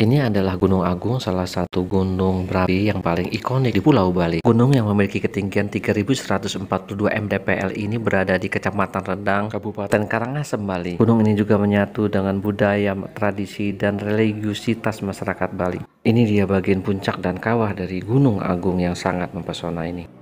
Ini adalah Gunung Agung, salah satu gunung berapi yang paling ikonik di Pulau Bali. Gunung yang memiliki ketinggian 3.142 mdpl ini berada di Kecamatan Rendang, Kabupaten Karangasem, Bali. Gunung ini juga menyatu dengan budaya, tradisi, dan religiusitas masyarakat Bali. Ini dia bagian puncak dan kawah dari Gunung Agung yang sangat mempesona ini.